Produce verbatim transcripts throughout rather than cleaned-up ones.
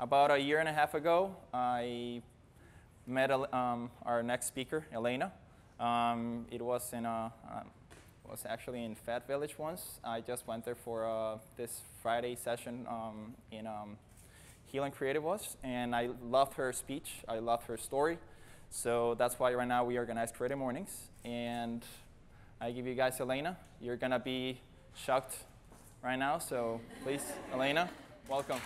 About a year and a half ago, I met um, our next speaker, Elena. Um, it was in a, um, was actually in Fat Village once. I just went there for uh, this Friday session um, in um, Healing Creative was, and I loved her speech. I loved her story. So that's why right now we organize Creative Mornings, and I give you guys Elena. You're gonna be shocked right now, so please, Elena, welcome.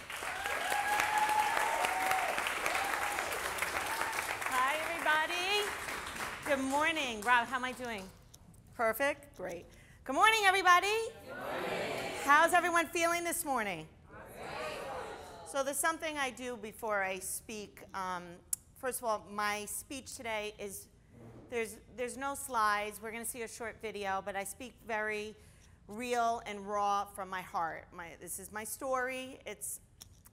Good morning. Rob, how am I doing? Perfect? Great. Good morning, everybody. Good morning. How's everyone feeling this morning? Great. So there's something I do before I speak. Um, first of all, my speech today is, there's, there's no slides. We're going to see a short video, but I speak very real and raw from my heart. My, this is my story. It's,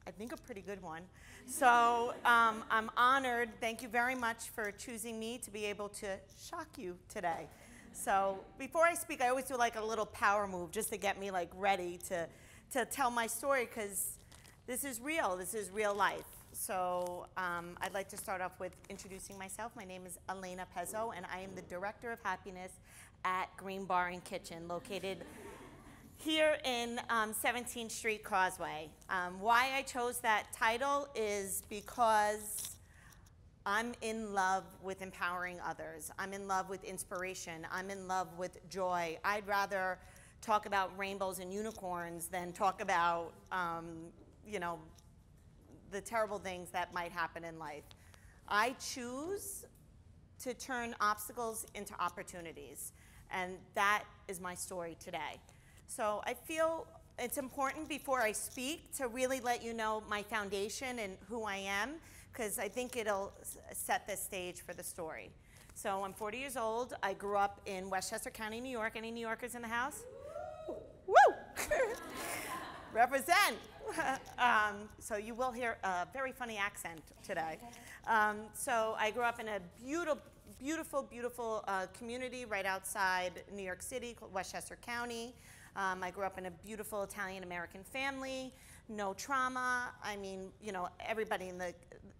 I think, a pretty good one. So um, I'm honored. Thank you very much for choosing me to be able to shock you today. So before I speak, I always do like a little power move just to get me like ready to, to tell my story, because this is real. This is real life. So um, I'd like to start off with introducing myself. My name is Elena Pezzo, and I am the Director of Happiness at Green Bar and Kitchen, located here in um, seventeenth Street Causeway. Um, why I chose that title is because I'm in love with empowering others. I'm in love with inspiration. I'm in love with joy. I'd rather talk about rainbows and unicorns than talk about, um, you know, the terrible things that might happen in life. I choose to turn obstacles into opportunities, and that is my story today. So I feel it's important before I speak to really let you know my foundation and who I am, because I think it'll set the stage for the story. So I'm forty years old. I grew up in Westchester County, New York. Any New Yorkers in the house? Woo! Woo! Represent! um, so you will hear a very funny accent today. Um, so I grew up in a beautiful, beautiful, beautiful uh, community right outside New York City called Westchester County. Um, I grew up in a beautiful Italian-American family, no trauma. I mean, you know, everybody in the,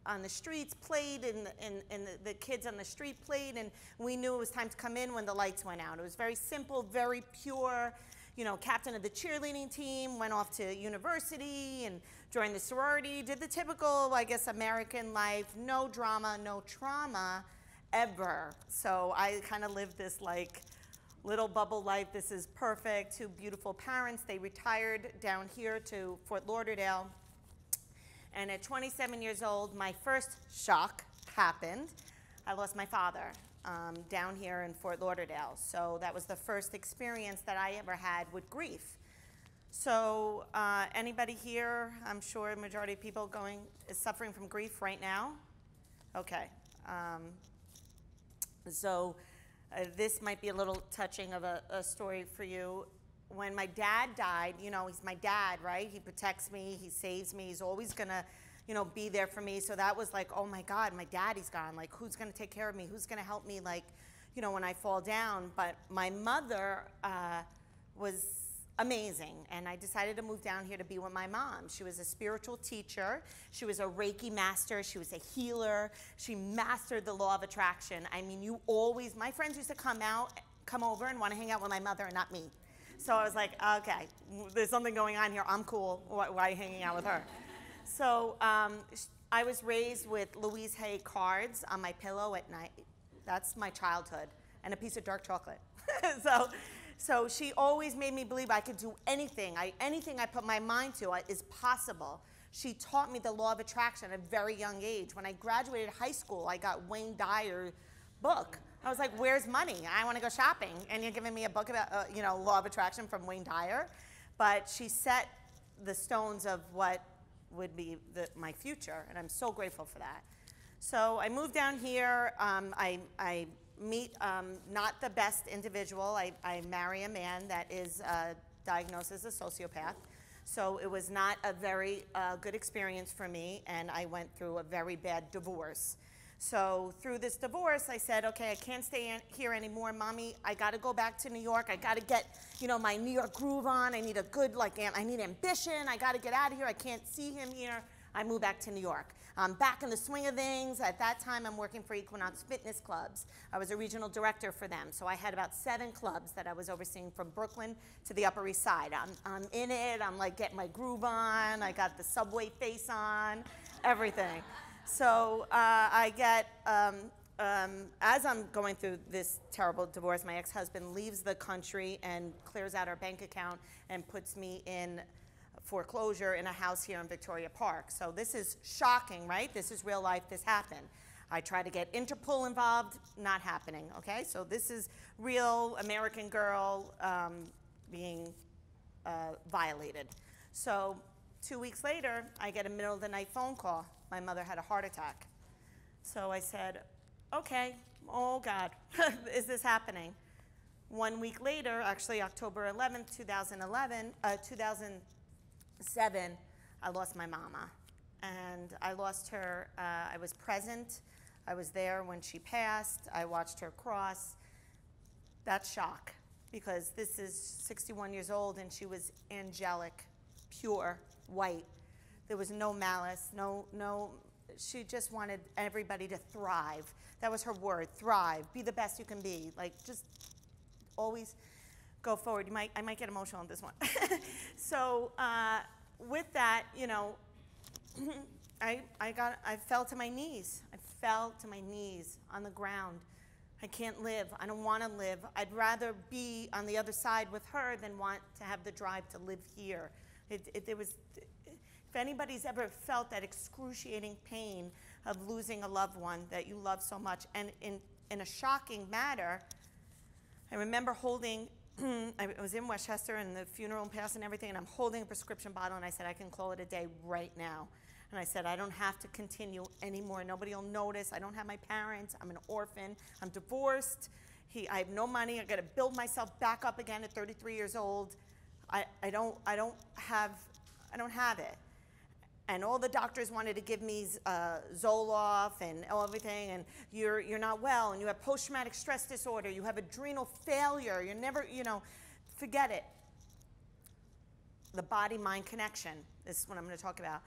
on the streets played, and, and, and the, the kids on the street played, and we knew it was time to come in when the lights went out. It was very simple, very pure. You know, captain of the cheerleading team, went off to university and joined the sorority, did the typical, I guess, American life, no drama, no trauma, ever. So I kind of lived this, like, little bubble life. This is perfect. Two beautiful parents. They retired down here to Fort Lauderdale. And at twenty-seven years old, my first shock happened. I lost my father um, down here in Fort Lauderdale. So that was the first experience that I ever had with grief. So uh, anybody here, I'm sure the majority of people going is suffering from grief right now? Okay. Um, so. Uh, this might be a little touching of a, a story for you. When my dad died, you know, he's my dad, right? He protects me, he saves me, he's always gonna, you know, be there for me. So that was like, oh my God, my daddy's gone. Like, who's gonna take care of me? Who's gonna help me, like, you know, when I fall down? But my mother uh, was amazing, and I decided to move down here to be with my mom. She was a spiritual teacher. She was a Reiki master. She was a healer. She mastered the law of attraction. I mean, you always, my friends used to come out, come over and want to hang out with my mother and not me. So I was like, okay, there's something going on here. I'm cool. Why, why are you hanging out with her? So um, I was raised with Louise Hay cards on my pillow at night. That's my childhood, and a piece of dark chocolate. so. So she always made me believe I could do anything. I, anything I put my mind to is possible. She taught me the law of attraction at a very young age. When I graduated high school, I got Wayne Dyer's book. I was like, where's money? I want to go shopping. And you're giving me a book about, uh, you know, law of attraction from Wayne Dyer. But she set the stones of what would be the, my future, and I'm so grateful for that. So I moved down here. Um, I, I meet um, not the best individual. I, I marry a man that is uh, diagnosed as a sociopath. So it was not a very uh, good experience for me, and I went through a very bad divorce. So through this divorce, I said, okay, I can't stay in here anymore. Mommy, I got to go back to New York. I got to get, you know, my New York groove on. I need a good, like, I need ambition. I got to get out of here. I can't see him here. I moved back to New York. I'm back in the swing of things. At that time, I'm working for Equinox Fitness Clubs. I was a regional director for them. So I had about seven clubs that I was overseeing from Brooklyn to the Upper East Side. I'm, I'm in it. I'm like, getting my groove on. I got the subway face on, everything. So uh, I get, um, um, as I'm going through this terrible divorce, my ex-husband leaves the country and clears out our bank account and puts me in foreclosure in a house here in Victoria Park. So this is shocking, right? This is real life, this happened. I try to get Interpol involved, not happening, okay? So this is real American girl um, being uh, violated. So two weeks later, I get a middle of the night phone call. My mother had a heart attack. So I said, okay, oh God, is this happening? One week later, actually October eleventh, two thousand eleven, uh, two thousand seven, I lost my mama. And I lost her, uh, I was present, I was there when she passed, I watched her cross. That's shock, because this is sixty-one years old and she was angelic, pure, white. There was no malice, no, no, she just wanted everybody to thrive. That was her word, thrive, be the best you can be. Like, just always go forward. You might, I might get emotional on this one. So uh, with that, you know, I, I, got, I fell to my knees. I fell to my knees on the ground. I can't live. I don't want to live. I'd rather be on the other side with her than want to have the drive to live here. It, it, it was. If anybody's ever felt that excruciating pain of losing a loved one that you love so much, and in, in a shocking matter, I remember holding, I was in Westchester and the funeral passed and everything, and I'm holding a prescription bottle, and I said, I can call it a day right now. And I said, I don't have to continue anymore. Nobody will notice. I don't have my parents. I'm an orphan. I'm divorced. He, I have no money. I've got to build myself back up again at thirty-three years old. I, I, don't, I, don't, have, I don't have it. And all the doctors wanted to give me uh, Zoloft and everything, and you're, you're not well, and you have post-traumatic stress disorder, you have adrenal failure, you're never, you know, forget it. The body-mind connection, this is what I'm gonna talk about.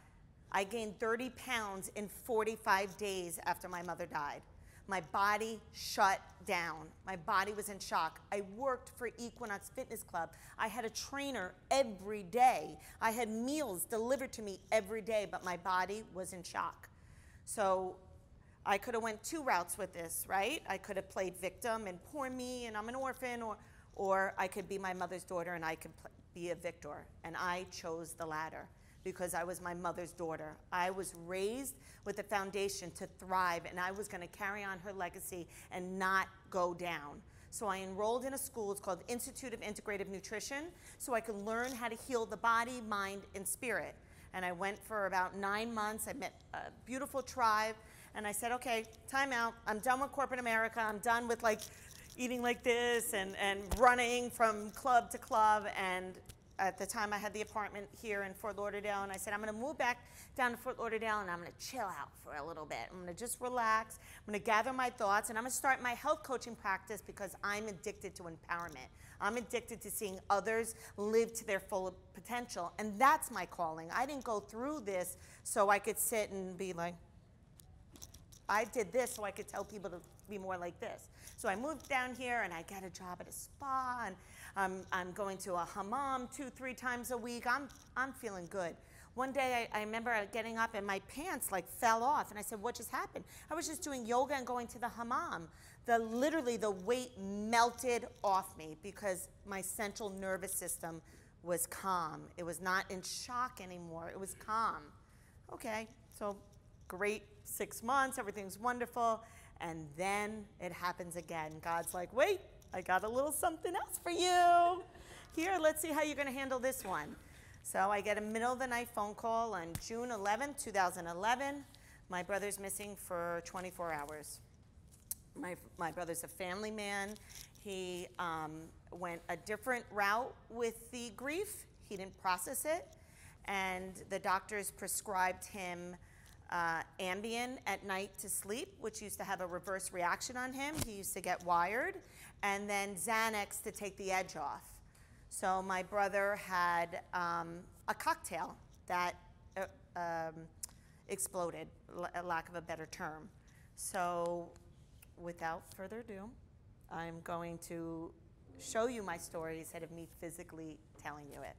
I gained thirty pounds in forty-five days after my mother died. My body shut down. My body was in shock. I worked for Equinox Fitness Club. I had a trainer every day. I had meals delivered to me every day, but my body was in shock. So I could have went two routes with this, right? I could have played victim and poor me and I'm an orphan, or, or I could be my mother's daughter and I could play, be a victor. And I chose the latter, because I was my mother's daughter. I was raised with the foundation to thrive, and I was going to carry on her legacy and not go down. So I enrolled in a school, it's called Institute of Integrative Nutrition, so I could learn how to heal the body, mind, and spirit. And I went for about nine months, I met a beautiful tribe, and I said, okay, time out, I'm done with corporate America, I'm done with like eating like this and, and running from club to club. And at the time, I had the apartment here in Fort Lauderdale, and I said, I'm going to move back down to Fort Lauderdale, and I'm going to chill out for a little bit. I'm going to just relax. I'm going to gather my thoughts, and I'm going to start my health coaching practice, because I'm addicted to empowerment. I'm addicted to seeing others live to their full potential, and that's my calling. I didn't go through this so I could sit and be like, I did this so I could tell people to be more like this. So I moved down here, and I got a job at a spa, and I'm, I'm going to a hammam two, three times a week. I'm, I'm feeling good. One day, I, I remember getting up, and my pants like fell off, and I said, what just happened? I was just doing yoga and going to the hammam. The, literally, the weight melted off me, because my central nervous system was calm. It was not in shock anymore. It was calm. Okay, so great six months. Everything's wonderful. And then it happens again. God's like, wait, I got a little something else for you. Here, let's see how you're going to handle this one. So I get a middle of the night phone call on June eleventh, two thousand eleven. My brother's missing for twenty-four hours. My, my brother's a family man. He um, went a different route with the grief. He didn't process it. And the doctors prescribed him uh, Ambien at night to sleep, which used to have a reverse reaction on him. He used to get wired. And then Xanax to take the edge off. So my brother had um, a cocktail that uh, um, exploded, l- lack of a better term. So without further ado, I'm going to show you my story instead of me physically telling you it.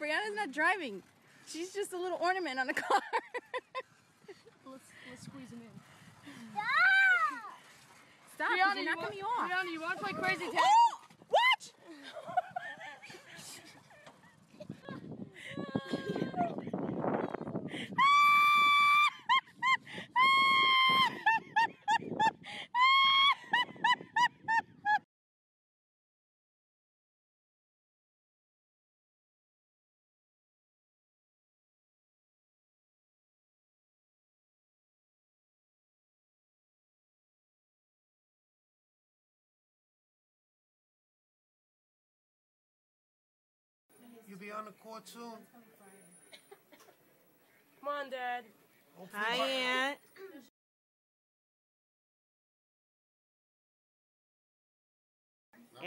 Brianna's not driving. She's just a little ornament on a car. let's, let's squeeze him in. Stop! Stop, Brianna, you're knocking me off. Brianna, you want to play crazy tag? Oh! Watch! You'll be on the court soon. Come on, Dad. Hopefully Hi, my... Aunt.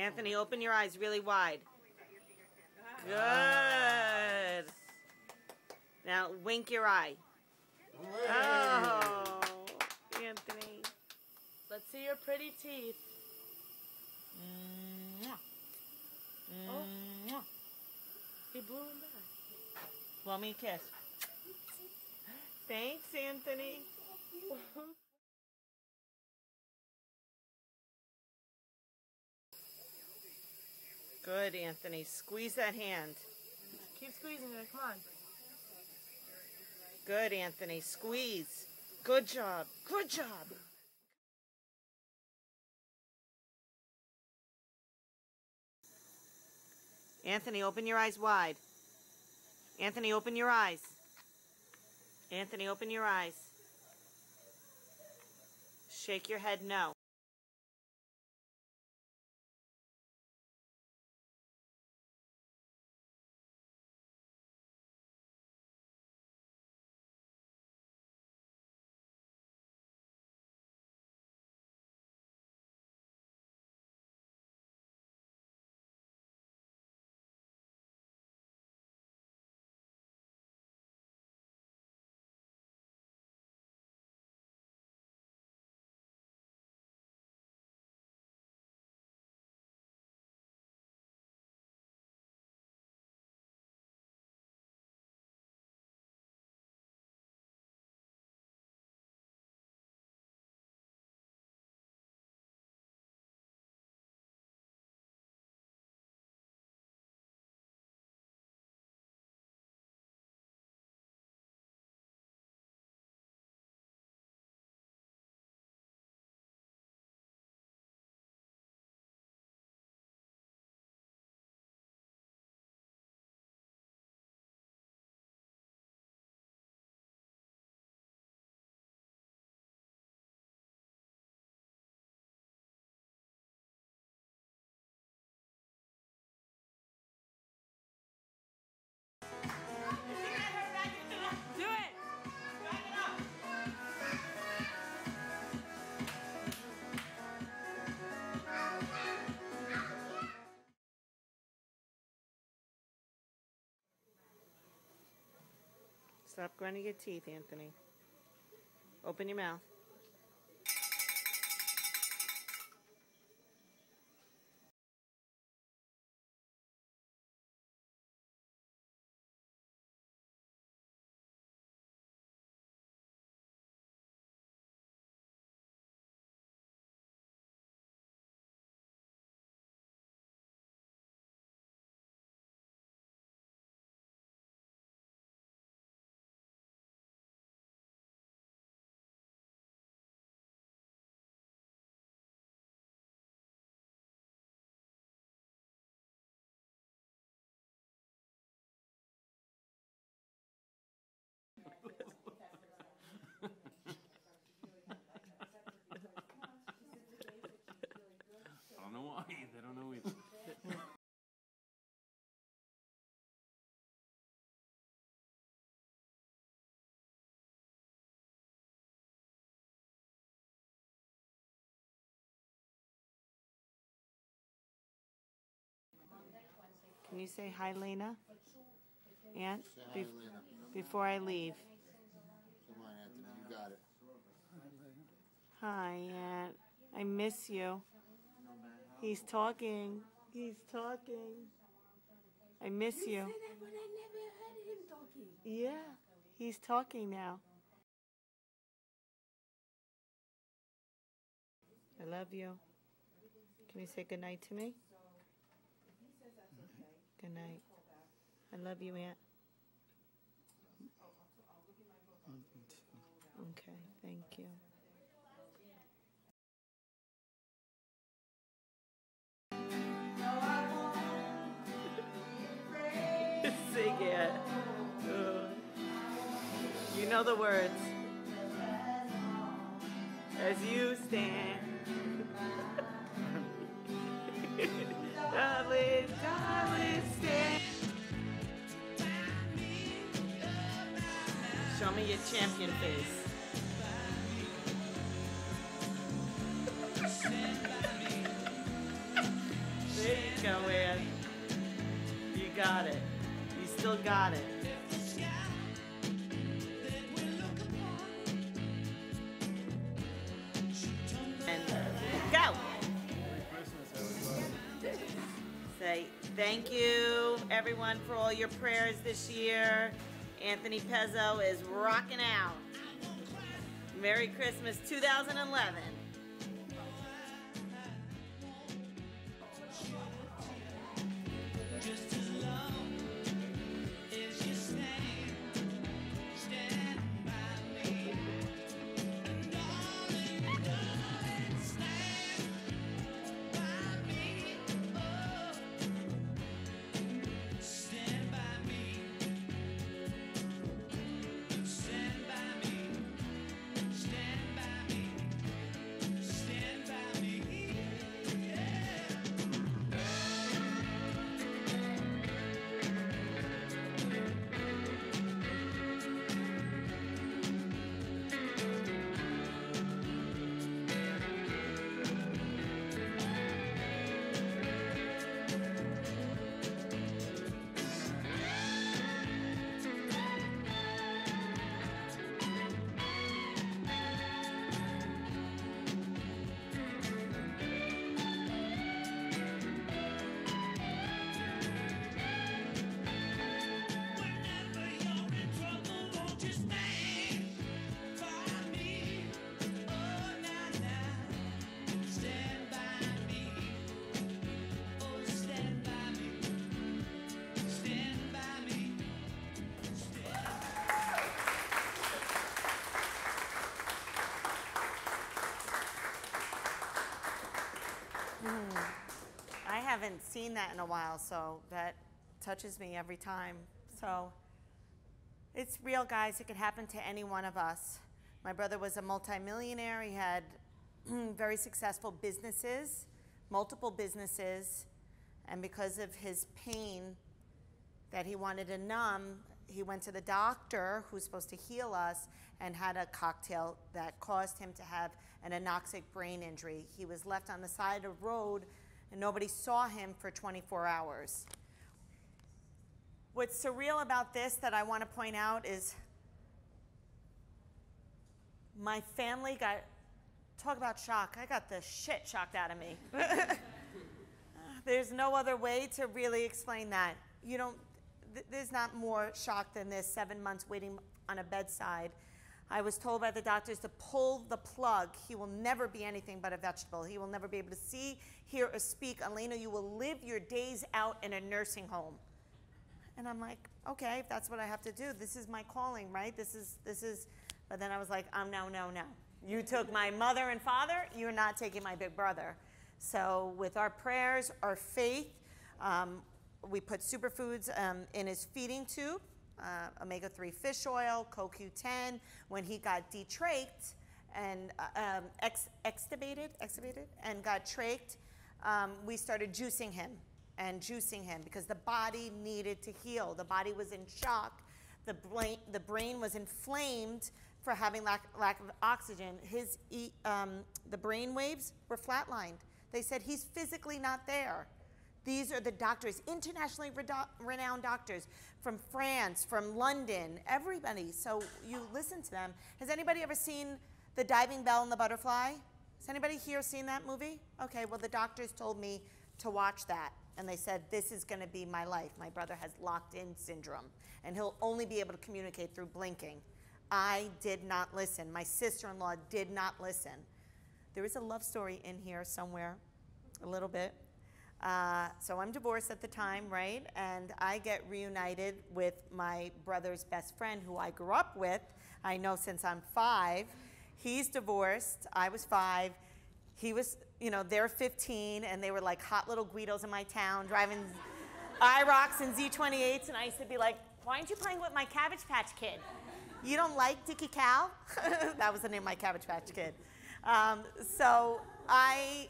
Anthony, open your eyes really wide. Good. Now, wink your eye. Oh, Anthony. Let's see your pretty teeth. Oh. He blew him back. Want me a kiss? Thanks, Anthony. Good, Anthony. Squeeze that hand. Keep squeezing it. Come on. Good, Anthony. Squeeze. Good job. Good job. Anthony, open your eyes wide. Anthony, open your eyes. Anthony, open your eyes. Shake your head no. Stop grinding your teeth, Anthony. Open your mouth. don't know either. Can you say hi, Lena? Aunt? Say hi, Lena. Before I leave. Come on, Anthony. You got it. Hi, Aunt. I miss you. He's talking. He's talking. I miss you. You said that when I never heard him talking. Yeah. He's talking now. I love you. Can you say goodnight to me? Good night. I love you, Aunt. Okay, thank you. Sing it. Ooh. You know the words. As you stand. Darling, darling, stand. Show me your champion face. There you go, Ann. You got it. You still got it. And go. Say thank you, everyone, for all your prayers this year. Anthony Pezzo is rocking out. Merry Christmas two thousand eleven. I haven't seen that in a while, so that touches me every time. So it's real, guys. It could happen to any one of us. My brother was a multimillionaire. He had very successful businesses, multiple businesses, and because of his pain that he wanted to numb, he went to the doctor who's supposed to heal us and had a cocktail that caused him to have an anoxic brain injury. He was left on the side of the road and nobody saw him for twenty-four hours. What's surreal about this that I want to point out is my family got, talk about shock, I got the shit shocked out of me. There's no other way to really explain that. You don't, th there's not more shock than this, seven months waiting on a bedside. I was told by the doctors to pull the plug. He will never be anything but a vegetable. He will never be able to see, hear, or speak. Elena, you will live your days out in a nursing home. And I'm like, okay, if that's what I have to do, this is my calling, right? This is, this is, but then I was like, um, no, no, no. You took my mother and father, you're not taking my big brother. So with our prayers, our faith, um, we put superfoods um, in his feeding tube. Uh, omega three fish oil, C O Q ten, when he got detrached and uh, um, ex extubated, extubated, and got trached, um, we started juicing him and juicing him because the body needed to heal. The body was in shock. The brain, the brain was inflamed for having lack, lack of oxygen. His, um, the brain waves were flatlined. They said, he's physically not there. These are the doctors, internationally renowned doctors from France, from London, everybody. So you listen to them. Has anybody ever seen The Diving Bell and the Butterfly? Has anybody here seen that movie? Okay, well, the doctors told me to watch that. And they said, this is going to be my life. My brother has locked-in syndrome, and he'll only be able to communicate through blinking. I did not listen. My sister-in-law did not listen. There is a love story in here somewhere, a little bit. Uh, so I'm divorced at the time, right? And I get reunited with my brother's best friend, who I grew up with. I know since I'm five. He's divorced. I was five. He was, you know, they're fifteen, and they were like hot little Guidos in my town, driving IROCs and Z twenty-eights, and I used to be like, why aren't you playing with my Cabbage Patch Kid? You don't like Dickie Cal? That was the name of my Cabbage Patch Kid. Um, so I,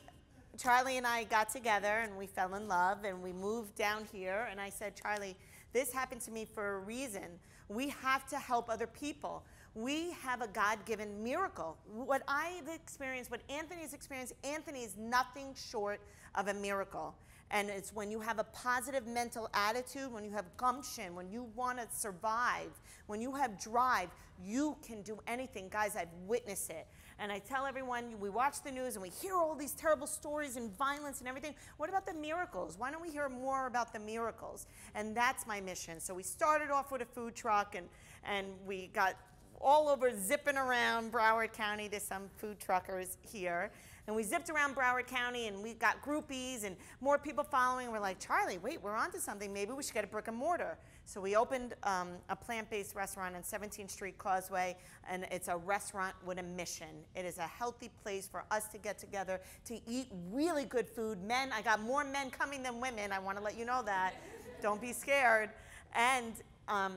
Charlie and I got together, and we fell in love, and we moved down here, and I said, Charlie, this happened to me for a reason. We have to help other people. We have a God-given miracle. What I've experienced, what Anthony's experienced, Anthony is nothing short of a miracle. And it's when you have a positive mental attitude, when you have gumption, when you want to survive, when you have drive, you can do anything. Guys, I've witnessed it. And I tell everyone, we watch the news and we hear all these terrible stories and violence and everything. What about the miracles? Why don't we hear more about the miracles? And that's my mission. So we started off with a food truck, and, and we got all over zipping around Broward County to some food truckers here. And we zipped around Broward County, and we got groupies and more people following. We're like, Charlie, wait, we're onto something. Maybe we should get a brick and mortar. So we opened um, a plant-based restaurant on seventeenth street Causeway, and it's a restaurant with a mission. It is a healthy place for us to get together to eat really good food. Men, I got more men coming than women. I want to let you know that. Don't be scared. And, um,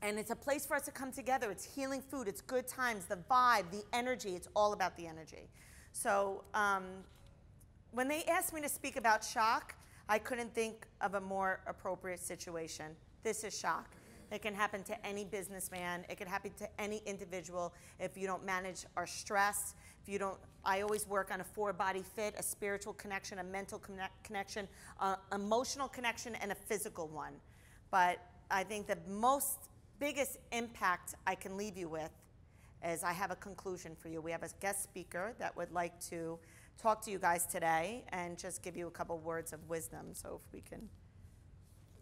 And it's a place for us to come together. It's healing food. It's good times, the vibe, the energy. It's all about the energy. So um, when they asked me to speak about shock, I couldn't think of a more appropriate situation. This is shock. It can happen to any businessman. It can happen to any individual if you don't manage our stress. If you don't, I always work on a four-body fit, a spiritual connection, a mental connect connection, an uh, emotional connection, and a physical one. But I think the most biggest impact I can leave you with is I have a conclusion for you. We have a guest speaker that would like to talk to you guys today and just give you a couple words of wisdom. So if we can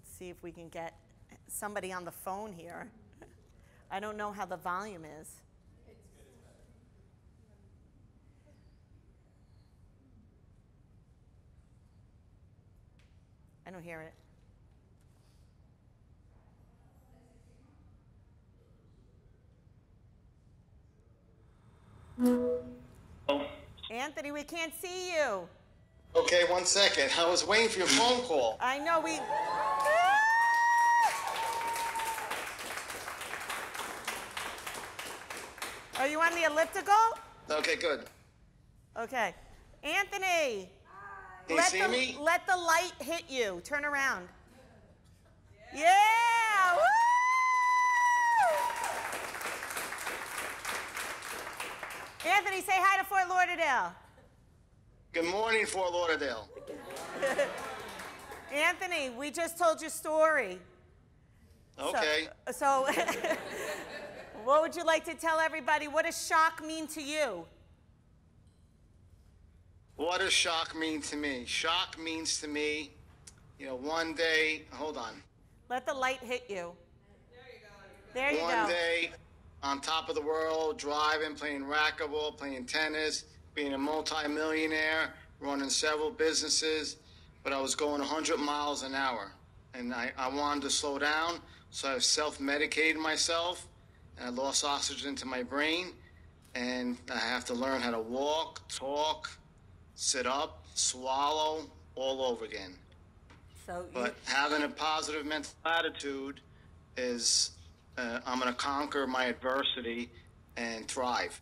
see if we can get somebody on the phone here. I don't know how the volume is. I don't hear it. Oh. Anthony, we can't see you. Okay, one second. I was waiting for your phone call. I know we. Ah! Are you on the elliptical? Okay, good. Okay, Anthony. Hi. Can you see the, me? Let the light hit you. Turn around. Yeah. Yeah. Woo! Anthony, say hi to Fort Lauderdale. Good morning, Fort Lauderdale. Anthony, we just told your story. Okay. So, so what would you like to tell everybody? What does shock mean to you? What does shock mean to me? Shock means to me, you know, one day, hold on. Let the light hit you. There you go. There you go. One day, on top of the world, driving, playing racquetball, playing tennis, being a multi-millionaire, running several businesses, but I was going a hundred miles an hour. And I, I wanted to slow down, so I self-medicated myself, and I lost oxygen to my brain, and I have to learn how to walk, talk, sit up, swallow, all over again. So but having a positive mental attitude is Uh, I'm going to conquer my adversity and thrive.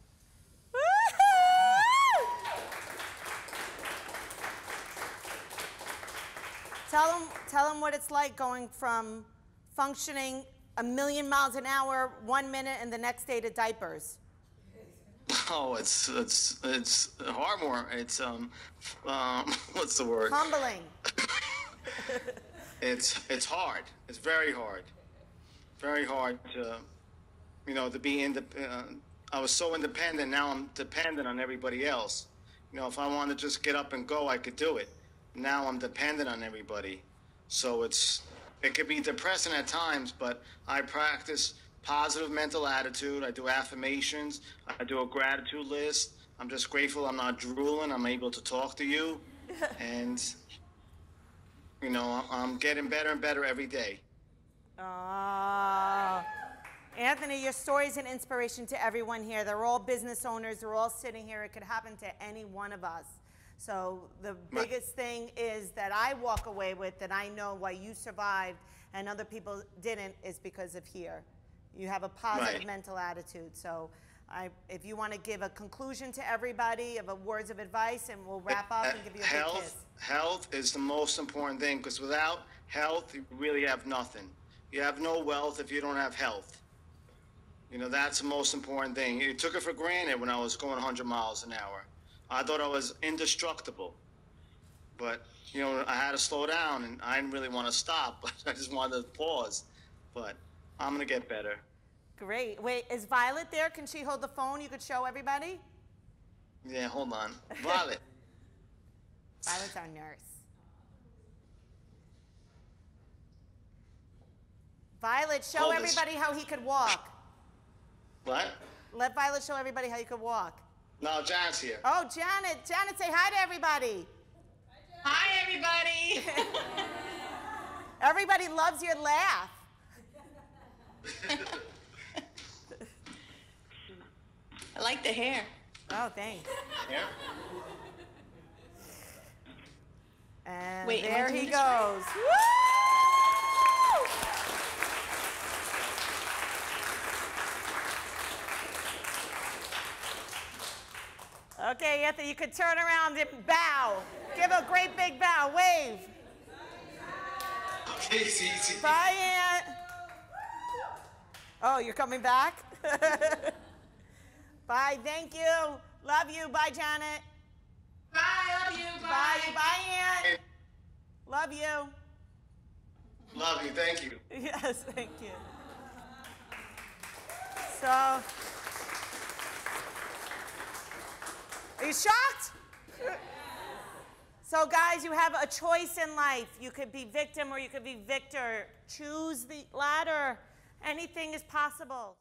Tell them, tell them what it's like going from functioning a million miles an hour one minute and the next day to diapers. Oh, it's it's it's hard more. It's um, um, what's the word? Humbling. it's it's hard. It's very hard, very hard to, you know, to be independent. Uh, I was so independent. Now I'm dependent on everybody else. You know, if I want to just get up and go, I could do it. Now I'm dependent on everybody, so it's it could be depressing at times. But I practice positive mental attitude. I do affirmations. I do a gratitude list. I'm just grateful I'm not drooling. I'm able to talk to you. And, you know, I'm getting better and better every day. Ah, Anthony, your story is an inspiration to everyone here. They're all business owners. They're all sitting here. It could happen to any one of us. So the biggest My thing is that I walk away with that I know why you survived and other people didn't is because of here. You have a positive right. mental attitude. So I, if you want to give a conclusion to everybody of a words of advice, and we'll wrap up uh, and give you a health, big kiss. Health is the most important thing, because without health, you really have nothing. You have no wealth if you don't have health. You know, that's the most important thing. You took it for granted when I was going a hundred miles an hour. I thought I was indestructible. But, you know, I had to slow down, and I didn't really want to stop. But I just wanted to pause. But I'm going to get better. Great. Wait, is Violet there? Can she hold the phone? You could show everybody? Yeah, hold on. Violet. Violet's our nurse. Violet, show hold everybody this. how he could walk. What? Let Violet show everybody how you could walk. No, Janet's here. Oh, Janet. Janet, say hi to everybody. Hi, Janet. Hi, everybody. Everybody loves your laugh. I like the hair. Oh, thanks. Yeah. And Wait, there he goes. Right? Woo! Okay, Anthony, you could turn around and bow. Give a great big bow. Wave. Okay, see, see. Bye, Aunt. Oh, you're coming back? Bye, thank you. Love you. Bye, Janet. Bye, love you. Bye. Bye, bye Aunt. Love you. Love you, thank you. Yes, thank you. So, are you shocked? Yeah. So, guys, you have a choice in life. You could be victim or you could be victor. Choose the latter. Anything is possible.